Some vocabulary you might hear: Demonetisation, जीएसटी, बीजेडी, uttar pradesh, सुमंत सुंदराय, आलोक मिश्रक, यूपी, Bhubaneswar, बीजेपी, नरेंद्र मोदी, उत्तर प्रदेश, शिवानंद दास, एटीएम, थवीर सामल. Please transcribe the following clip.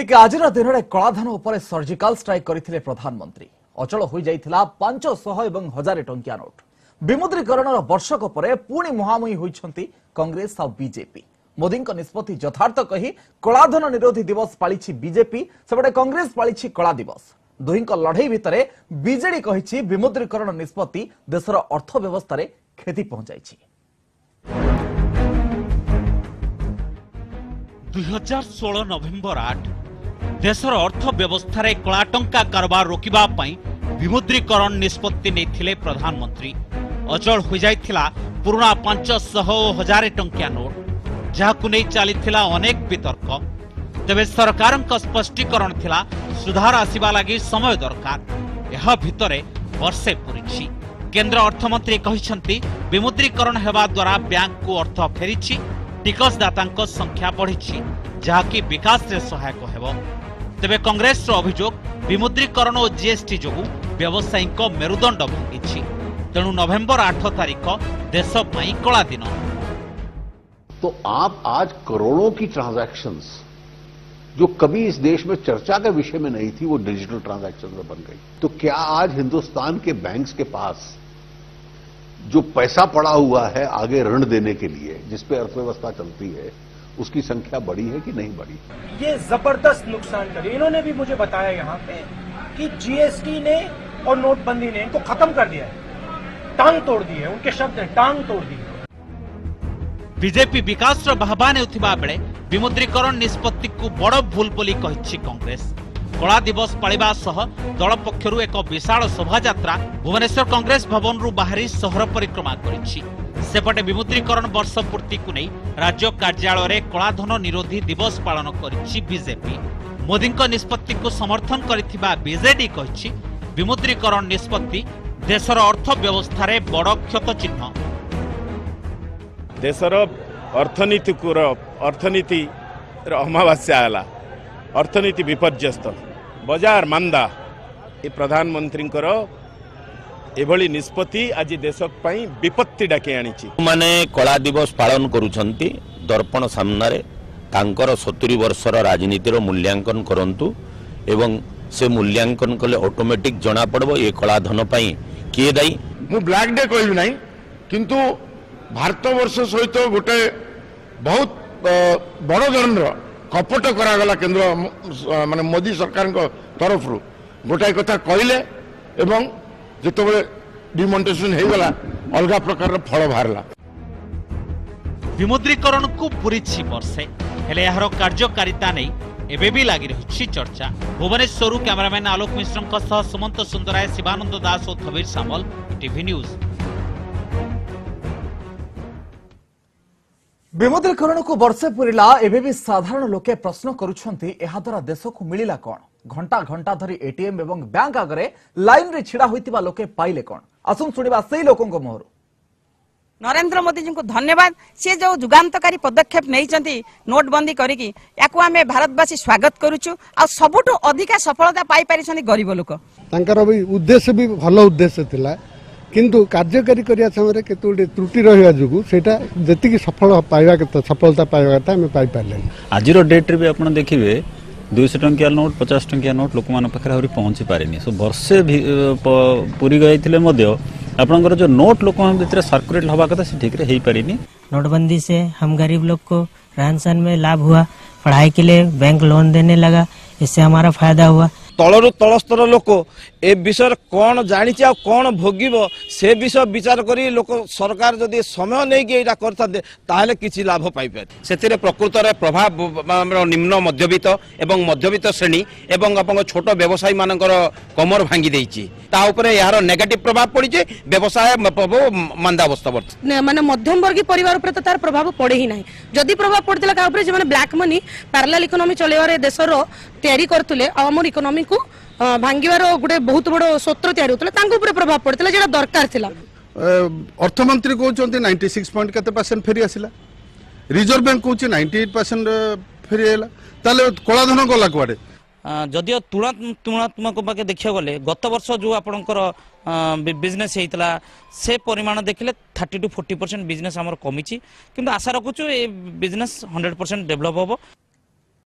ठीक आज दिन में कलाधन उपर सर्जिकाल स्ट्राइक करते प्रधानमंत्री अचल हो जाता 500 और 1000 टंकिया नोट विमुद्रीकरण वर्षक पर पुणी मुहांमुही होती कांग्रेस और बीजेपी। मोदी निष्पत्ति यथार्थ कही कलाधन निरोधी दिवस पाली बीजेपी सेपटे कांग्रेस पाली कला दिवस दुही लड़े भितर बीजेडी कही विमुद्रीकरण निष्पत्ति देशर अर्थव्यवस्था क्षति पहुंचाई। 2016 नवेम्बर 8 देशर अर्थव्यवस्था कला टंका कारबार रोकिबा पई विमुद्रीकरण निष्पत्ति नेथिले प्रधानमंत्री। अचल हो जाइथिला पुराना 500 और 1000 टंकिया नोट जहाकु नै चलीथिला अनेक वितर्क। तबे सरकारक स्पष्टीकरण थिला सुधार आसीबा लागि समय दरकार। यह भितरे वर्षे पुरिछि। केंद्र अर्थमंत्री कहिसंती विमुद्रीकरण हेबा द्वारा बैंक को अर्थ फेरिछि, टिकसदातांक संख्या बढ़िछि जहाँकि विकास रे सहायक हेबो। तबे कांग्रेस रो अभियोग विमुद्रीकरण और जीएसटी जोगु व्यवसायीक मेरुदंड भांगिछि। तेणु नवेम्बर 8 तारीख देश पई कला दिन। तो आप आज करोड़ों की ट्रांजैक्शंस जो कभी इस देश में चर्चा के विषय में नहीं थी वो डिजिटल ट्रांजैक्शंस में बन गई। तो क्या आज हिंदुस्तान के बैंक्स के पास जो पैसा पड़ा हुआ है आगे ऋण देने के लिए जिसपे अर्थव्यवस्था चलती है उसकी संख्या बढ़ी है कि नहीं बढ़ी? ये जबरदस्त नुकसान करे। इन्होंने भी मुझे बताया यहाँ पे कि जीएसटी ने और नोटबंदी ने इनको खत्म कर दिया है, टांग तोड़ दी है। उनके शब्द है टांग तोड़ दी। बीजेपी विकास बाहबा नेउथिबा बेले विमुद्रीकरण निष्पत्ति को बड़ भूल बोली कहिछि कांग्रेस। कला दिवस पालिबा सह दल पक्षर एक विशाल शोभायात्रा भुवनेश्वर कांग्रेस भवन रु बाहरी सहर परिक्रमा करिछि। सेपटे विमुद्रीकरण वर्ष पूर्ति को नहीं राज्य कार्यालय में कलाधन निरोधी दिवस पालन करिछि बीजेपी। मोदी निष्पत्ति को समर्थन करिथिबा बीजेडी कहिछि विमुद्रीकरण निष्पत्ति देशर अर्थव्यवस्था रे बड़ क्षत चिन्ह। देशर अर्थनीति अमावास्या हला, अर्थनीति विपर्यस्त, बजार मंदा। ये प्रधानमंत्री एभली निष्पत्ति आज देश पई विपत्ति डाके आनी छी। माने कला दिवस पालन करूछंती दर्पण सामना रे तांकर 70 वर्षर राजनीतिर मूल्यांकन करंतु एवं से मूल्यांकन कले ऑटोमेटिक जना पड़बो ये कला धन पई के दाई। मु ब्लैक डे कहबी नाही किंतु भारत वर्ष सहित गोटे बहुत बड़ धरणर कपट करागला केंद्र माने मोदी सरकार तरफ रु गोटाए कथा कहले एवं जतबे डिमोनेटिसेशन हेगला अलग प्रकार फल बाहरला। विमुद्रीकरण को पूरी 6 वर्षे हेले यार कार्यकारिता नै एबे भी लागि रही चर्चा। भुवनेश्वर कैमरामैन आलोक मिश्रक सह सुमंत सुंदराय, शिवानंद दास और थवीर सामल, टीवी न्यूज। विमुद्रीकरण को वर्षे पूरा एवं भी साधारण लोके प्रश्न करा देश को मिला कौन। घंटा घंटा धरी एटीएम एवं बैंक आगे लाइन रे छिड़ा होता लोके पाइले कौन। आसन शुणा से लोकों मुहर नरेंद्र मोदी जी को धन्यवाद। सी जो जुगांतकारी पदक्षेप नहीं नोटबंदी करके आम भारतवासी स्वागत करुचु। आ सबुठ अधिका सफलता पाई पारिछन गरीब लोक। भी उद्देश्य भी भल उद्देश्य था किंतु कार्यकारी करिया समय केतोडी त्रुटि रहया जुगु सेटा जति सफल पाइबा के सफलता पाइबा था हमें पाई पाले। आज डेट रे भी आपण देखिबे 200 टंकिया नोट 50 टंकिया नोट लोक मान पखरा होरी पहुंची पारेनी। सो वर्षे भी पूरी गईथिले मध्य आपनकर जो नोट लोक हम भीतर सर्कुलेट होबा कथा से ठीक रे हेई पारेनी। नोटबंदी से हम गरीब लोग को रहन-सहन में लाभ हुआ, पढ़ाई के लिए बैंक लोन देने लगा, इससे हमारा फायदा हुआ। तलर तल स्तर लोक ए विषय कौन जानी कौन भोगव से विषय विचार करी लोक सरकार जदि समय नहीं करते किसी लाभ पाइप से प्रकृत प्रभाव निम्न मध्यवित्त एवं मध्यवित्त श्रेणी एवं आप छोट व्यवसायी मान कमर भांगी देती यार नेगेटिव प्रभाव पड़े व्यवसाय मंदावस्था बढ़ मानते मध्यमवर्गी परिवार उपर तो तार प्रभाव पड़े ही ना। जदि प्रभाव पड़ता क्या उपरे जो ब्लैक मनी पैरेलल इकोनॉमी चलवे देशर तैयारी करते आम इकोनॉमी को भांगिवार गोटे बहुत बड़ सूत्र तैयारी होता प्रभाव पड़ता जो दरकार था। अर्थमंत्री कहते 96.7% फेरी आसला, रिजर्व बैंक कहते 98% फेरी आला कलाधन गला कड़े। जदिव तुलनात्मक पाके देखा गले गत वर्ष जो आपणकर बिजनेस होता से परिमाण देखिले 30 to 40% बिजनेस आमर कमी। आशा रखुचु बिजनेस 100% डेभलप हम।